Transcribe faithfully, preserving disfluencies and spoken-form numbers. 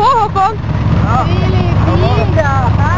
Pohokon! Vilja!